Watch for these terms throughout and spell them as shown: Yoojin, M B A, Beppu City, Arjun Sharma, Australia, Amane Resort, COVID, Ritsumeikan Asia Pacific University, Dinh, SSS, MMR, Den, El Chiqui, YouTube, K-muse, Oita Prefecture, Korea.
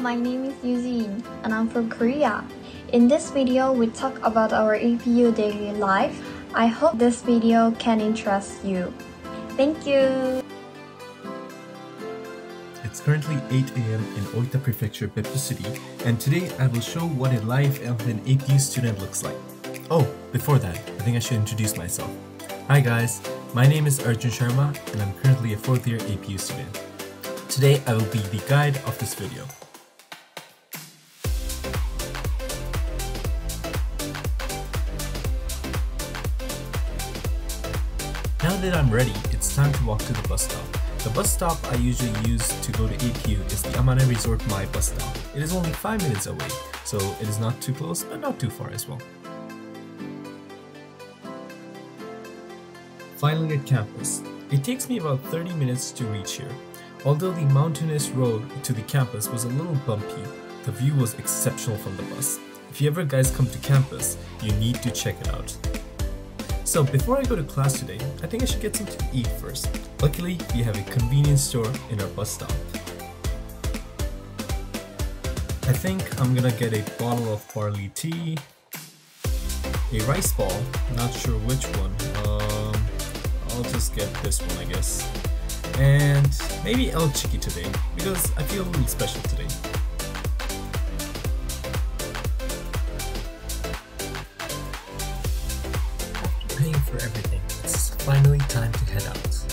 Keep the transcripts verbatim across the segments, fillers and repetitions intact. my name is Yoojin and I'm from Korea. In this video, we talk about our E P U daily life. I hope this video can interest you. Thank you! It's currently eight A M in Oita Prefecture, Beppu City, and today I will show what a life of an A P U student looks like. Oh, before that, I think I should introduce myself. Hi guys, my name is Arjun Sharma and I'm currently a fourth year A P U student. Today, I will be the guide of this video. Now that I'm ready, it's time to walk to the bus stop. The bus stop I usually use to go to A P U is the Amane Resort My bus stop. It is only five minutes away, so it is not too close but not too far as well. Finally at campus. It takes me about thirty minutes to reach here. Although the mountainous road to the campus was a little bumpy, the view was exceptional from the bus. If you ever guys come to campus, you need to check it out. So before I go to class today, I think I should get something to eat first. Luckily, we have a convenience store in our bus stop. I think I'm gonna get a bottle of barley tea, a rice ball, not sure which one, um, I'll just get this one I guess. And maybe El Chiqui today, because I feel a little special today. After paying for everything, it's finally time to head out.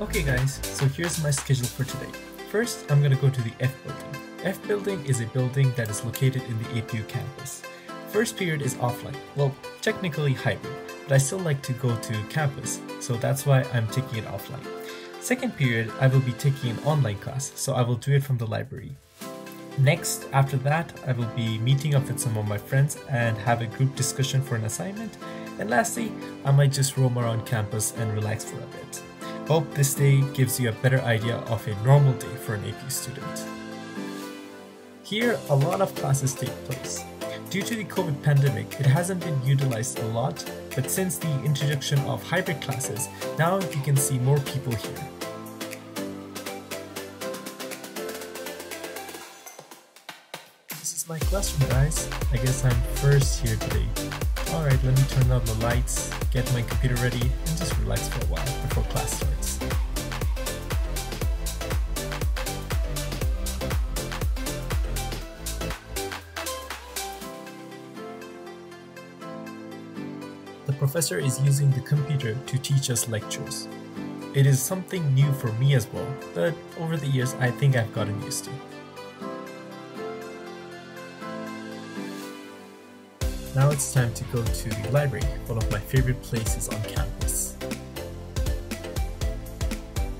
Okay guys, so here's my schedule for today. First, I'm gonna go to the F building. F building is a building that is located in the A P U campus. First period is offline, well, technically hybrid, but I still like to go to campus, so that's why I'm taking it offline. Second period, I will be taking an online class, so I will do it from the library. Next, after that, I will be meeting up with some of my friends and have a group discussion for an assignment. And lastly, I might just roam around campus and relax for a bit. Hope this day gives you a better idea of a normal day for an A P U student. Here, a lot of classes take place. Due to the COVID pandemic, it hasn't been utilized a lot, but since the introduction of hybrid classes, now you can see more people here. This is my classroom, guys. I guess I'm first here today. Alright, let me turn on the lights, get my computer ready, and just relax for a while before class starts. The professor is using the computer to teach us lectures. It is something new for me as well, but over the years I think I've gotten used to. Now it's time to go to the library, one of my favorite places on campus.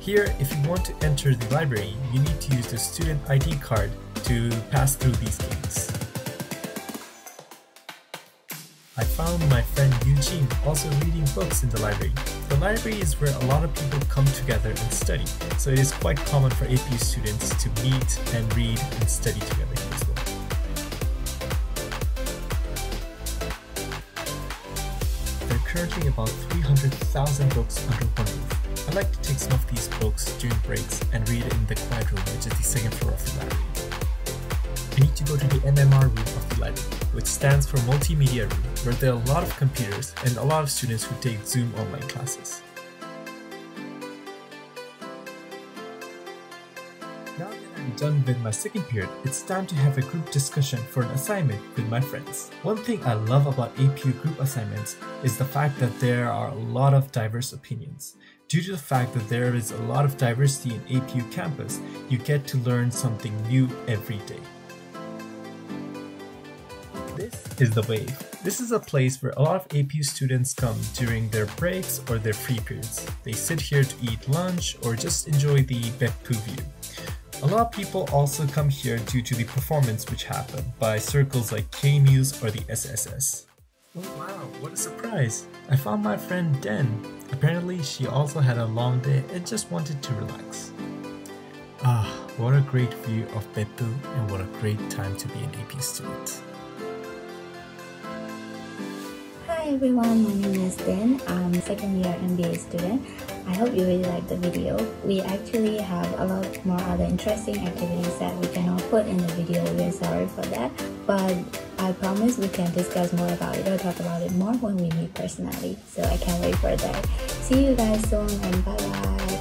Here, if you want to enter the library, you need to use the student I D card to pass through these gates. I found my friend Yoojin also reading books in the library. The library is where a lot of people come together and study, so it is quite common for A P U students to meet and read and study together here as well. There are currently about three hundred thousand books under one roof. I like to take some of these books during breaks and read in the quiet room, which is the second floor of the library. I need to go to the M M R room of the library, which stands for Multimedia Room, where there are a lot of computers and a lot of students who take Zoom online classes. Now that I'm done with my second period, it's time to have a group discussion for an assignment with my friends. One thing I love about A P U group assignments is the fact that there are a lot of diverse opinions. Due to the fact that there is a lot of diversity in A P U campus, you get to learn something new every day. This is the Wave. This is a place where a lot of A P U students come during their breaks or their free periods. They sit here to eat lunch or just enjoy the Beppu view. A lot of people also come here due to the performance which happen by circles like K-muse or the S S S. Oh wow, what a surprise! I found my friend Den. Apparently she also had a long day and just wanted to relax. Ah, what a great view of Beppu and what a great time to be an A P U student. Hi everyone, my name is Dinh. I'm a second year M B A student. I hope you really like the video. We actually have a lot more other interesting activities that we cannot put in the video. We are sorry for that, but I promise we can discuss more about it or talk about it more when we meet personally. So I can't wait for that. See you guys soon and bye bye.